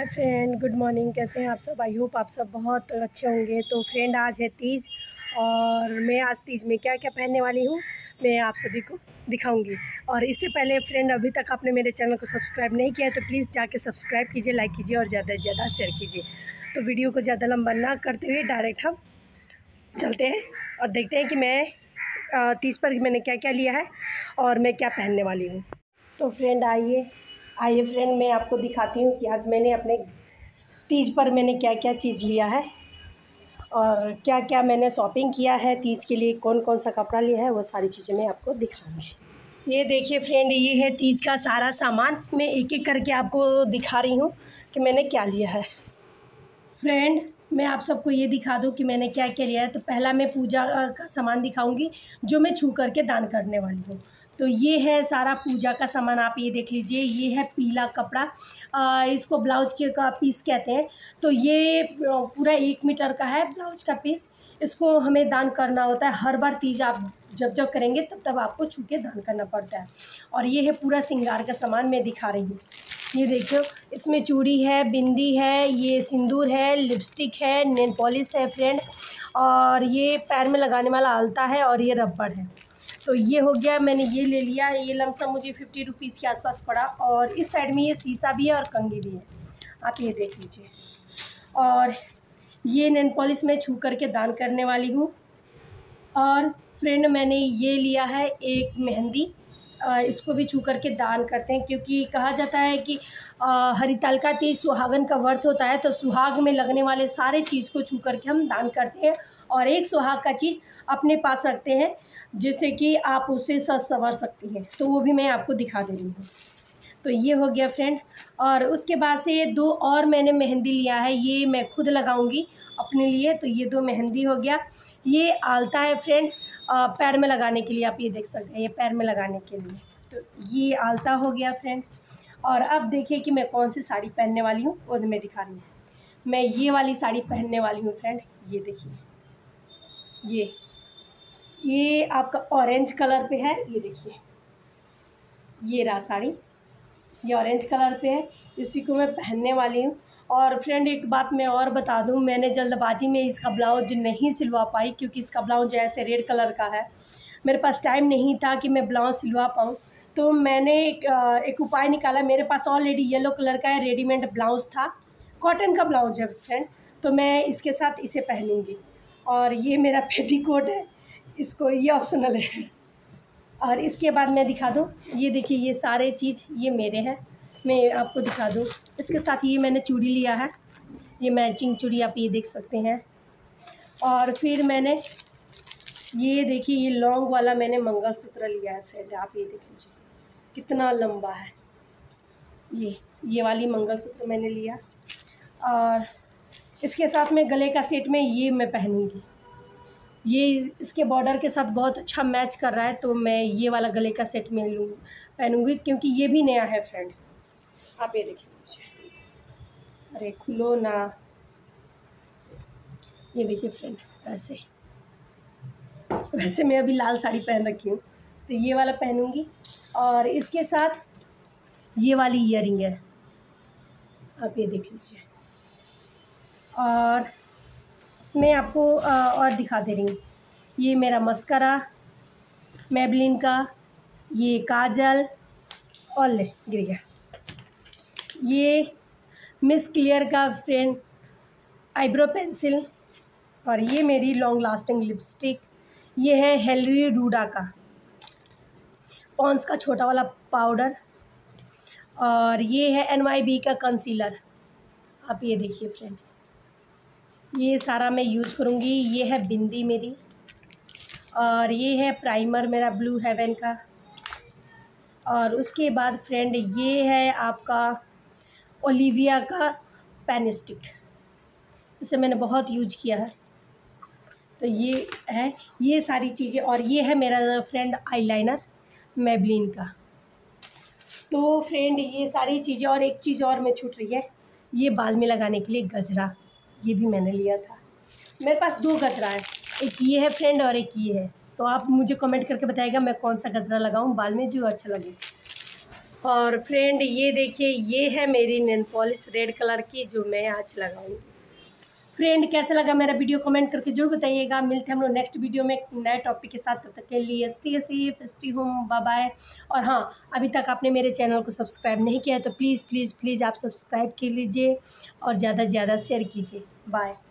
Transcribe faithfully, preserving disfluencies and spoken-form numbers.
Hi friend, good morning. कैसे हैं आप सब? आई होप आप सब बहुत अच्छे होंगे। तो फ्रेंड, आज है तीज और मैं आज तीज में क्या क्या पहनने वाली हूँ मैं आप सभी को दिखाऊंगी। और इससे पहले फ्रेंड, अभी तक आपने मेरे चैनल को सब्सक्राइब नहीं किया है तो प्लीज़ जाके सब्सक्राइब कीजिए, लाइक कीजिए और ज़्यादा से ज़्यादा शेयर कीजिए। तो वीडियो को ज़्यादा लंबा ना करते हुए डायरेक्ट हम चलते हैं और देखते हैं कि मैं तीज पर मैंने क्या क्या लिया है और मैं क्या पहनने वाली हूँ। तो फ्रेंड आइए आइए फ्रेंड, मैं आपको दिखाती हूँ कि आज मैंने अपने तीज पर मैंने क्या क्या चीज़ लिया है और क्या क्या मैंने शॉपिंग किया है, तीज के लिए कौन कौन सा कपड़ा लिया है, वो सारी चीज़ें मैं आपको दिखाऊंगी। ये देखिए फ्रेंड, ये है तीज का सारा सामान। मैं एक एक करके आपको दिखा रही हूँ कि मैंने क्या लिया है। फ्रेंड, मैं आप सबको ये दिखा दूँ कि मैंने क्या क्या लिया है। तो पहला मैं पूजा का सामान दिखाऊँगी जो मैं छू करके दान करने वाली हूँ। तो ये है सारा पूजा का सामान, आप ये देख लीजिए। ये है पीला कपड़ा, आ, इसको ब्लाउज के का पीस कहते हैं। तो ये पूरा एक मीटर का है ब्लाउज का पीस, इसको हमें दान करना होता है। हर बार तीज आप जब जब करेंगे तब तब आपको छू के दान करना पड़ता है। और ये है पूरा श्रृंगार का सामान, मैं दिखा रही हूँ। ये देखियो, इसमें चूड़ी है, बिंदी है, ये सिंदूर है, लिपस्टिक है, नेल पॉलिश है फ्रेंड, और ये पैर में लगाने वाला आलता है और ये रबड़ है। तो ये हो गया, मैंने ये ले लिया। ये लमसम मुझे फिफ्टी रुपीज़ के आसपास पड़ा। और इस साइड में ये शीशा भी है और कंघी भी है, आप ये देख लीजिए। और ये नेल पॉलिश मैं छू करके दान करने वाली हूँ। और फ्रेंड, मैंने ये लिया है एक मेहंदी, इसको भी छू करके दान करते हैं, क्योंकि कहा जाता है कि हरितालिका तेज सुहागन का व्रत होता है। तो सुहाग में लगने वाले सारे चीज़ को छू करके हम दान करते हैं और एक सुहाग का चीज़ अपने पास रखते हैं जिससे कि आप उसे सज संवर सकती हैं। तो वो भी मैं आपको दिखा दे रही हूँ। तो ये हो गया फ्रेंड। और उसके बाद से ये दो और मैंने मेहंदी लिया है, ये मैं खुद लगाऊंगी अपने लिए। तो ये दो मेहंदी हो गया। ये आलता है फ्रेंड, पैर में लगाने के लिए, आप ये देख सकते हैं, ये पैर में लगाने के लिए। तो ये आलता हो गया फ्रेंड। और अब देखिए कि मैं कौन सी साड़ी पहनने वाली हूँ, वो मैं दिखा रही हूँ। मैं ये वाली साड़ी पहनने वाली हूँ फ्रेंड, ये देखिए। ये ये आपका ऑरेंज कलर पे है, ये देखिए, ये रहा साड़ी, ये ऑरेंज कलर पे है, इसी को मैं पहनने वाली हूँ। और फ्रेंड, एक बात मैं और बता दूँ, मैंने जल्दबाजी में इसका ब्लाउज नहीं सिलवा पाई क्योंकि इसका ब्लाउज ऐसे रेड कलर का है। मेरे पास टाइम नहीं था कि मैं ब्लाउज सिलवा पाऊँ। तो मैंने एक, एक उपाय निकाला। मेरे पास ऑलरेडी येलो कलर का रेडीमेड ब्लाउज था, कॉटन का ब्लाउज है फ्रेंड, तो मैं इसके साथ इसे पहनूँगी। और ये मेरा पेटीकोट है, इसको, ये ऑप्शनल है। और इसके बाद मैं दिखा दूँ, ये देखिए, ये सारे चीज़ ये मेरे हैं, मैं आपको दिखा दूँ। इसके साथ ये मैंने चूड़ी लिया है, ये मैचिंग चूड़ी, आप ये देख सकते हैं। और फिर मैंने ये देखिए, ये लॉन्ग वाला मैंने मंगलसूत्र लिया है फ्रेंड, आप ये देख लीजिए कितना लंबा है। ये ये वाली मंगलसूत्र मैंने लिया। और इसके साथ में गले का सेट में ये मैं पहनूंगी, ये इसके बॉर्डर के साथ बहुत अच्छा मैच कर रहा है, तो मैं ये वाला गले का सेट में लूँ पहनूंगी क्योंकि ये भी नया है फ्रेंड, आप ये देख लीजिए। अरे खुलो ना, ये देखिए फ्रेंड, ऐसे। वैसे मैं अभी लाल साड़ी पहन रखी हूँ, तो ये वाला पहनूंगी। और इसके साथ ये वाली इयररिंग है, आप ये देख लीजिए। और मैं आपको और दिखा दे रही हूँ, ये मेरा मस्करा मैबलिन का, ये काजल, और ले गिर गया, ये मिस क्लियर का फ्रेंड आईब्रो पेंसिल, और ये मेरी लॉन्ग लास्टिंग लिपस्टिक, ये है हेलरी रूडा का पॉन्स का छोटा वाला पाउडर, और ये है एनवाईबी का कंसीलर, आप ये देखिए फ्रेंड, ये सारा मैं यूज़ करूँगी। ये है बिंदी मेरी, और ये है प्राइमर मेरा ब्लू हेवन का। और उसके बाद फ्रेंड, ये है आपका ओलिविया का पेन स्टिक, इसे मैंने बहुत यूज किया है। तो ये है, ये सारी चीज़ें। और ये है मेरा फ्रेंड आईलाइनर मैबलिन का। तो फ्रेंड, ये सारी चीज़ें। और एक चीज़ और मैं छूट रही है, ये बाल में लगाने के लिए गजरा, ये भी मैंने लिया था। मेरे पास दो गजरा है, एक ये है फ्रेंड और एक ये है। तो आप मुझे कमेंट करके बताइएगा मैं कौन सा गजरा लगाऊं बाल में जो अच्छा लगे। और फ्रेंड ये देखिए, ये है मेरी नेल पॉलिश रेड कलर की जो मैं आज लगाऊंगी। फ्रेंड कैसा लगा मेरा वीडियो कमेंट करके जरूर बताइएगा। मिलते हैं हम लोग नेक्स्ट वीडियो में नए टॉपिक के साथ। तब तक के लिए stay safe, stay home, bye bye. और हाँ, अभी तक आपने मेरे चैनल को सब्सक्राइब नहीं किया है तो प्लीज़ प्लीज़ प्लीज़ आप सब्सक्राइब कर लीजिए और ज़्यादा से ज़्यादा शेयर कीजिए। बाय।